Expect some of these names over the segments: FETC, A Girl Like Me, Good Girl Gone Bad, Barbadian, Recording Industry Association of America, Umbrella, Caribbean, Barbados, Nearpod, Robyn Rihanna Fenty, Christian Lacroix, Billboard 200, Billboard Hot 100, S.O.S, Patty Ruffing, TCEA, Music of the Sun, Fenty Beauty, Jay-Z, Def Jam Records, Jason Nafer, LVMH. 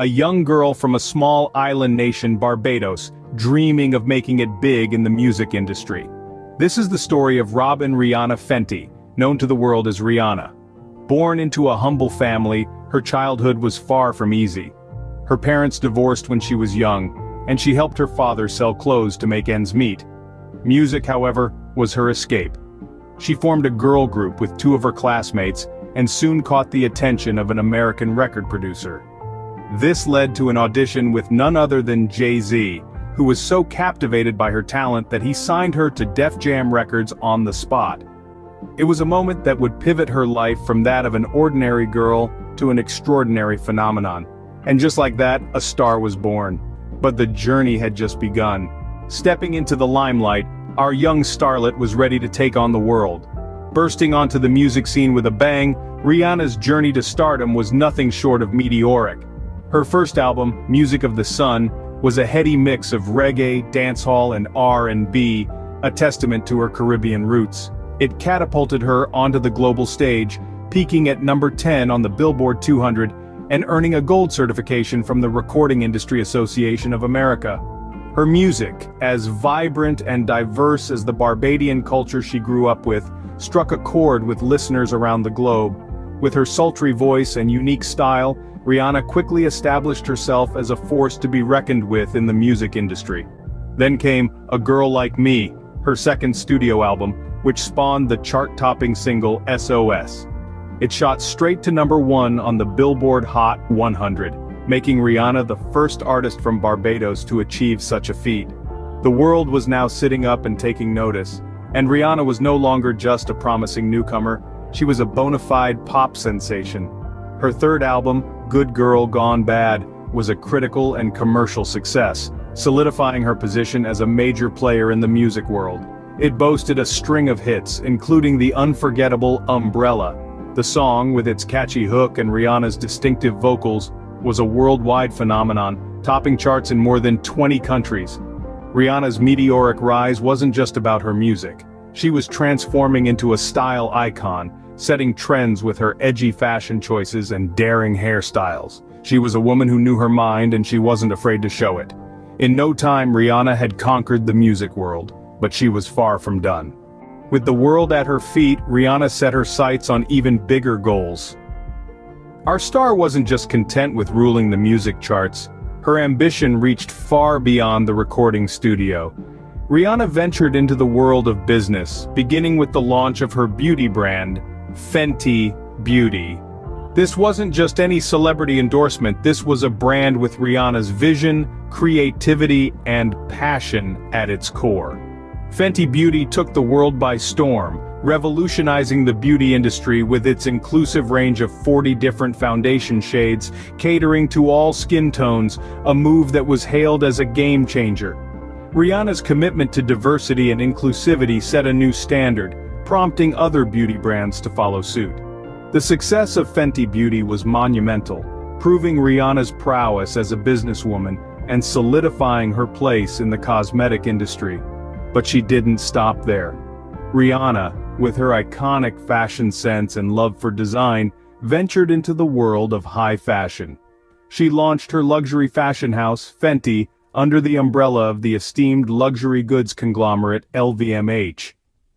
a young girl from a small island nation, Barbados, dreaming of making it big in the music industry. This is the story of Robyn Rihanna Fenty, known to the world as Rihanna. Born into a humble family, her childhood was far from easy. Her parents divorced when she was young, and she helped her father sell clothes to make ends meet. Music, however, was her escape. She formed a girl group with two of her classmates and soon caught the attention of an American record producer. This led to an audition with none other than Jay-Z, who was so captivated by her talent that he signed her to Def Jam Records on the spot. It was a moment that would pivot her life from that of an ordinary girl to an extraordinary phenomenon. And just like that, a star was born. But the journey had just begun. Stepping into the limelight, our young starlet was ready to take on the world. Bursting onto the music scene with a bang, Rihanna's journey to stardom was nothing short of meteoric. Her first album, Music of the Sun, was a heady mix of reggae, dancehall, and R&B, a testament to her Caribbean roots. It catapulted her onto the global stage, peaking at number 10 on the Billboard 200 and earning a gold certification from the Recording Industry Association of America. Her music, as vibrant and diverse as the Barbadian culture she grew up with, struck a chord with listeners around the globe. With her sultry voice and unique style, Rihanna quickly established herself as a force to be reckoned with in the music industry. Then came A Girl Like Me, her second studio album, which spawned the chart-topping single S.O.S. It shot straight to number 1 on the Billboard Hot 100. Making Rihanna the first artist from Barbados to achieve such a feat. The world was now sitting up and taking notice, and Rihanna was no longer just a promising newcomer, she was a bona fide pop sensation. Her third album, Good Girl Gone Bad, was a critical and commercial success, solidifying her position as a major player in the music world. It boasted a string of hits, including the unforgettable Umbrella. The song, with its catchy hook and Rihanna's distinctive vocals, was a worldwide phenomenon, topping charts in more than 20 countries. Rihanna's meteoric rise wasn't just about her music. She was transforming into a style icon, setting trends with her edgy fashion choices and daring hairstyles. She was a woman who knew her mind and she wasn't afraid to show it. In no time, Rihanna had conquered the music world, but she was far from done. With the world at her feet, Rihanna set her sights on even bigger goals. Our star wasn't just content with ruling the music charts, her ambition reached far beyond the recording studio. Rihanna ventured into the world of business, beginning with the launch of her beauty brand, Fenty Beauty. This wasn't just any celebrity endorsement, this was a brand with Rihanna's vision, creativity, and passion at its core. Fenty Beauty took the world by storm, revolutionizing the beauty industry with its inclusive range of 40 different foundation shades, catering to all skin tones, a move that was hailed as a game changer. Rihanna's commitment to diversity and inclusivity set a new standard, prompting other beauty brands to follow suit. The success of Fenty Beauty was monumental, proving Rihanna's prowess as a businesswoman and solidifying her place in the cosmetic industry. But she didn't stop there. Rihanna, with her iconic fashion sense and love for design, ventured into the world of high fashion. She launched her luxury fashion house, Fenty, under the umbrella of the esteemed luxury goods conglomerate LVMH.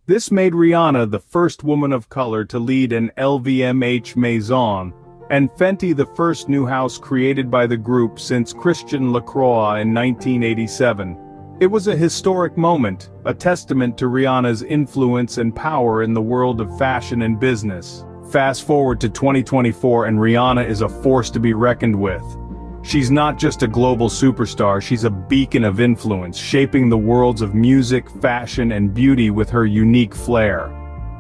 This made Rihanna the first woman of color to lead an LVMH maison, and Fenty the first new house created by the group since Christian Lacroix in 1987. It was a historic moment, a testament to Rihanna's influence and power in the world of fashion and business. Fast forward to 2024 and Rihanna is a force to be reckoned with. She's not just a global superstar, she's a beacon of influence, shaping the worlds of music, fashion, and beauty with her unique flair.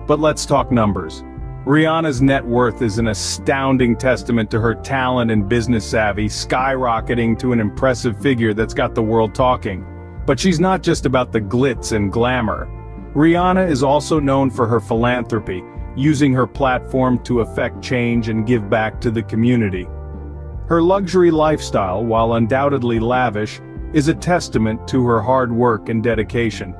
But let's talk numbers. Rihanna's net worth is an astounding testament to her talent and business savvy, skyrocketing to an impressive figure that's got the world talking. But she's not just about the glitz and glamour. Rihanna is also known for her philanthropy, using her platform to affect change and give back to the community. Her luxury lifestyle, while undoubtedly lavish, is a testament to her hard work and dedication.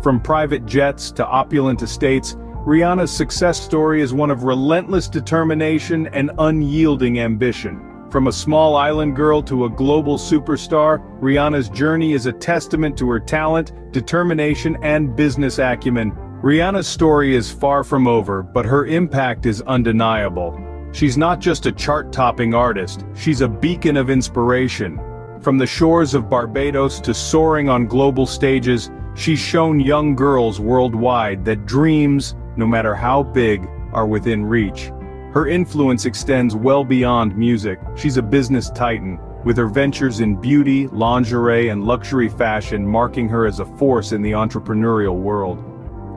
From private jets to opulent estates, Rihanna's success story is one of relentless determination and unyielding ambition. From a small island girl to a global superstar, Rihanna's journey is a testament to her talent, determination, and business acumen. Rihanna's story is far from over, but her impact is undeniable. She's not just a chart-topping artist, she's a beacon of inspiration. From the shores of Barbados to soaring on global stages, she's shown young girls worldwide that dreams, no matter how big, are within reach. Her influence extends well beyond music. She's a business titan, with her ventures in beauty, lingerie, and luxury fashion marking her as a force in the entrepreneurial world.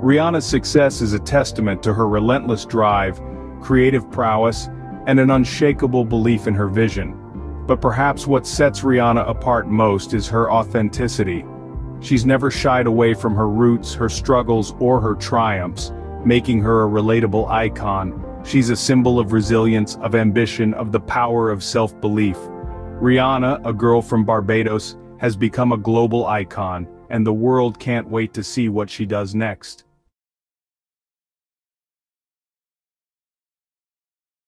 Rihanna's success is a testament to her relentless drive, creative prowess, and an unshakable belief in her vision. But perhaps what sets Rihanna apart most is her authenticity. She's never shied away from her roots, her struggles, or her triumphs, making her a relatable icon. She's a symbol of resilience, of ambition, of the power of self-belief. Rihanna, a girl from Barbados, has become a global icon, and the world can't wait to see what she does next.